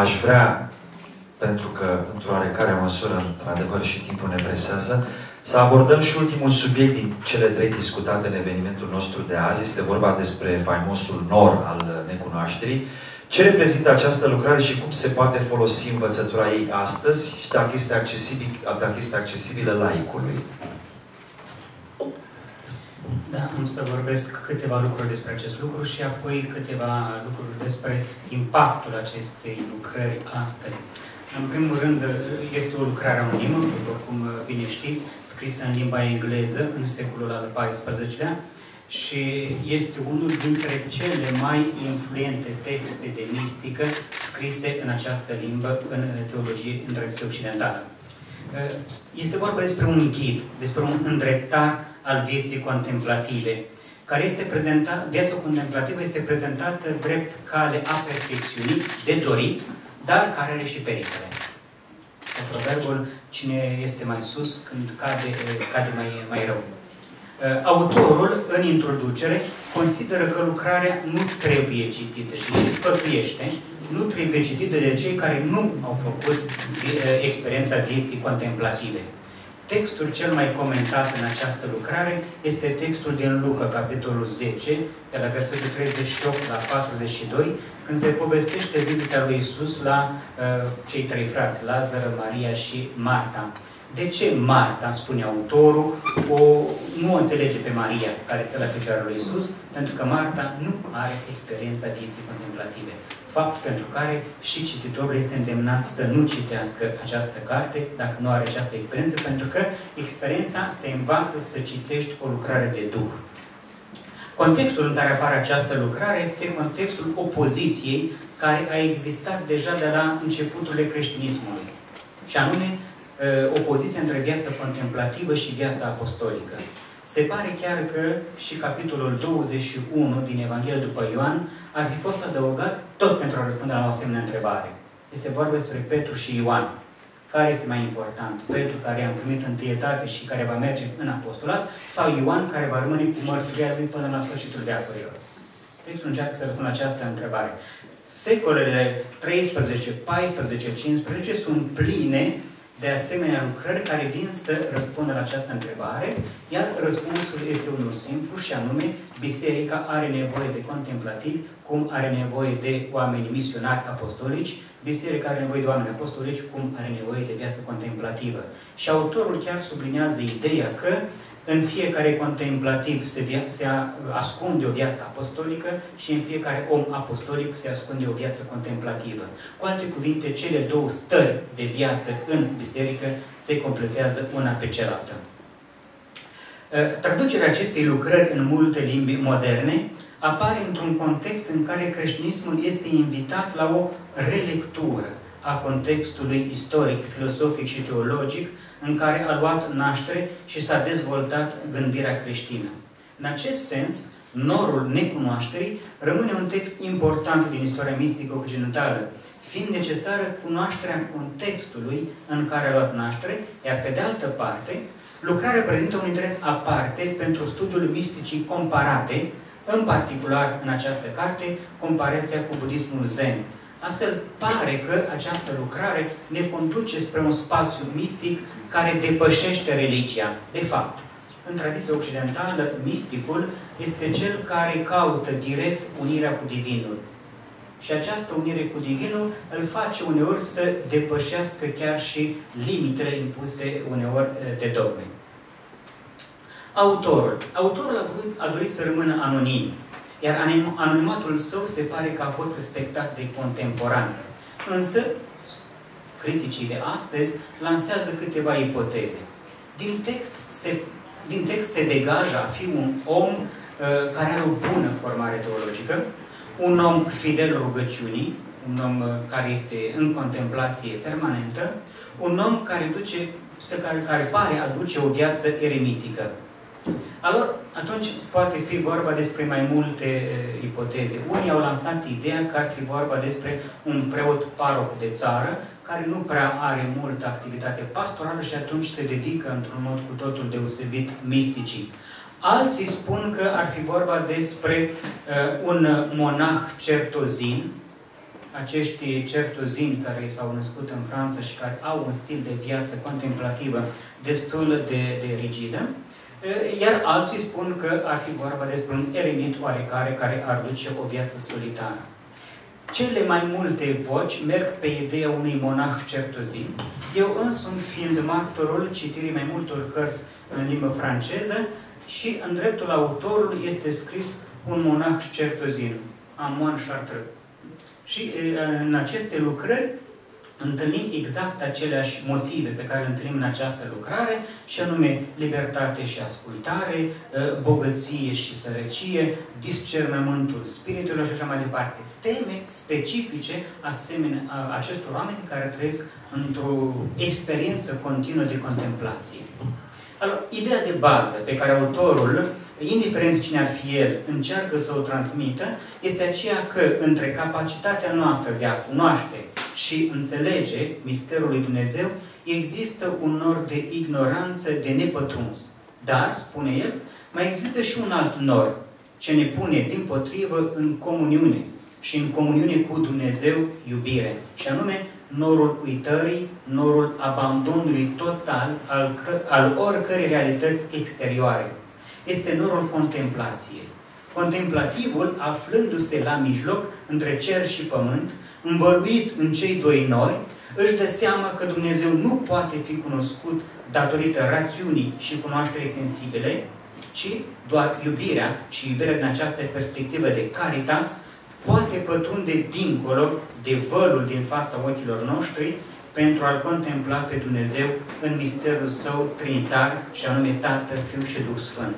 Aș vrea, pentru că, într-o oarecare măsură, într-adevăr, și timpul ne presează, să abordăm și ultimul subiect din cele trei discutate în evenimentul nostru de azi. Este vorba despre faimosul nor al necunoașterii. Ce reprezintă această lucrare și cum se poate folosi învățătura ei astăzi și dacă este accesibilă laicului? Da, am să vorbesc câteva lucruri despre acest lucru și apoi câteva lucruri despre impactul acestei lucrări astăzi. În primul rând, este o lucrare anonimă, după cum bine știți, scrisă în limba engleză, în secolul al XIV-lea, și este unul dintre cele mai influente texte de mistică scrise în această limbă, în teologie, în tradiție occidentală. Este vorba despre un ghid, despre un îndreptar al vieții contemplative, care este prezentată, viața contemplativă este prezentată drept cale a perfecțiunii, de dorit, dar care are și pericole. Proverbul, cine este mai sus, când cade mai rău. Autorul, în introducere, consideră că lucrarea nu trebuie citită și sfătuiește, nu trebuie citită de cei care nu au făcut experiența vieții contemplative. Textul cel mai comentat în această lucrare este textul din Luca, capitolul 10, de la versetul 38 la 42, când se povestește vizita lui Iisus la cei trei frați, Lazar, Maria și Marta. De ce Marta, spune autorul, nu o înțelege pe Maria, care stă la picioarele lui Iisus? Pentru că Marta nu are experiența vieții contemplative. Fapt pentru care și cititorul este îndemnat să nu citească această carte, dacă nu are această experiență, pentru că experiența te învață să citești o lucrare de Duh. Contextul în care apare această lucrare este contextul opoziției care a existat deja de la începuturile creștinismului. Și anume, opoziția între viața contemplativă și viața apostolică. Se pare chiar că și capitolul 21 din Evanghelia după Ioan ar fi fost adăugat tot pentru a răspunde la o asemenea întrebare. Este vorba despre Petru și Ioan. Care este mai important? Petru, care a primit întâietate și care va merge în apostolat, sau Ioan, care va rămâne cu mărturia lui până la sfârșitul veacurilor? Textul încearcă să răspundă la această întrebare. Secolele 13, 14, 15 sunt pline de asemenea lucrări care vin să răspundă la această întrebare, iar răspunsul este unul simplu și anume, biserica are nevoie de contemplativi, cum are nevoie de oameni misionari apostolici, biserica are nevoie de oameni apostolici, cum are nevoie de viață contemplativă. Și autorul chiar sublinează ideea că în fiecare contemplativ se ascunde o viață apostolică și în fiecare om apostolic se ascunde o viață contemplativă. Cu alte cuvinte, cele două stări de viață în biserică se completează una pe cealaltă. Traducerea acestei lucrări în multe limbi moderne apare într-un context în care creștinismul este invitat la o relectură a contextului istoric, filosofic și teologic în care a luat naștere și s-a dezvoltat gândirea creștină. În acest sens, norul necunoașterii rămâne un text important din istoria mistică occidentală, fiind necesară cunoașterea contextului în care a luat naștere, iar pe de altă parte, lucrarea prezintă un interes aparte pentru studiul misticii comparate, în particular în această carte, comparația cu budismul zen. Astfel, pare că această lucrare ne conduce spre un spațiu mistic care depășește religia. De fapt, în tradiția occidentală, misticul este cel care caută direct unirea cu Divinul. Și această unire cu Divinul îl face uneori să depășească chiar și limitele impuse uneori de dogme. Autorul a dorit să rămână anonim. Iar anonimatul său se pare că a fost respectat de contemporani. Însă, criticii de astăzi lansează câteva ipoteze. Din text se degajă a fi un om care are o bună formare teologică, un om fidel rugăciunii, un om care este în contemplație permanentă, un om care pare aduce o viață eremitică. Atunci poate fi vorba despre mai multe ipoteze. Unii au lansat ideea că ar fi vorba despre un preot paroc de țară care nu prea are multă activitate pastorală și atunci se dedică într-un mod cu totul deosebit misticii. Alții spun că ar fi vorba despre un monah certozin acești certuzini care s-au născut în Franța și care au un stil de viață contemplativă destul de rigidă, iar alții spun că ar fi vorba despre un eremit oarecare care ar duce o viață solitară. Cele mai multe voci merg pe ideea unui monah certuzin. Eu însumi fiind martorul citirii mai multor cărți în limbă franceză și în dreptul autorului este scris un monah certuzin, Amoine Chartreux. Și în aceste lucrări întâlnim exact aceleași motive pe care le întâlnim în această lucrare, și anume libertate și ascultare, bogăție și sărăcie, discernământul spiritului și așa mai departe. Teme specifice asemenea acestor oameni care trăiesc într-o experiență continuă de contemplație. Alors, ideea de bază pe care autorul, indiferent cine ar fi el, încearcă să o transmită, este aceea că între capacitatea noastră de a cunoaște și înțelege misterul lui Dumnezeu, există un nor de ignoranță, de nepătruns. Dar, spune el, mai există și un alt nor, ce ne pune dimpotrivă în comuniune și în comuniune cu Dumnezeu iubire, și anume norul uitării, norul abandonului total al oricărei realități exterioare. Este norul contemplației. Contemplativul, aflându-se la mijloc între cer și pământ, învăluit în cei doi nori, își dă seama că Dumnezeu nu poate fi cunoscut datorită rațiunii și cunoașterii sensibile, ci doar iubirea, și iubirea din această perspectivă de caritas, poate pătrunde dincolo de vălul din fața ochilor noștri pentru a-L contempla pe Dumnezeu în misterul Său trinitar, și anume Tatăl, Fiul și Duh Sfânt.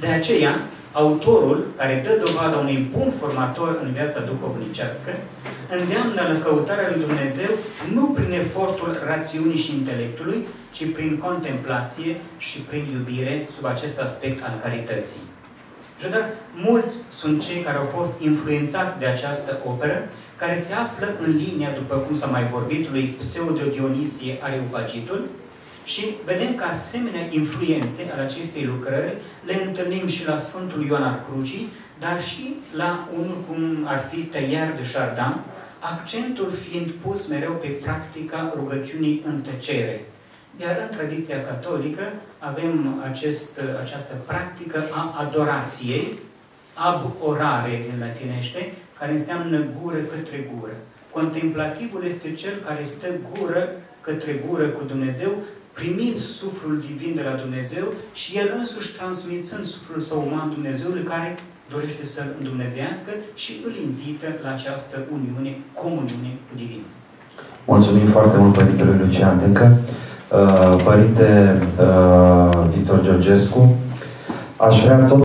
De aceea, autorul, care dă dovada unui bun formator în viața duhovnicească, îndeamnă la căutarea lui Dumnezeu nu prin efortul rațiunii și intelectului, ci prin contemplație și prin iubire sub acest aspect al carității. Și dar, mulți sunt cei care au fost influențați de această operă, care se află în linia, după cum s-a mai vorbit, lui Pseudo-Dionisie Areopagitul, și vedem că asemenea influențe ale acestei lucrări le întâlnim și la Sfântul Ioan al Crucii, dar și la unul cum ar fi Teilhard de Chardin, accentul fiind pus mereu pe practica rugăciunii în tăcere. Iar în tradiția catolică avem această practică a adorației, aborare din latinește, care înseamnă gură către gură. Contemplativul este cel care stă gură către gură cu Dumnezeu, primind suflul divin de la Dumnezeu și el însuși transmițând suflul său uman Dumnezeului care dorește să-l îndumnezească și îl invită la această uniune, comuniune cu Divinul. Mulțumim foarte mult, Părintele Lucian Dîncă. Părinte Victor Georgescu, aș vrea tot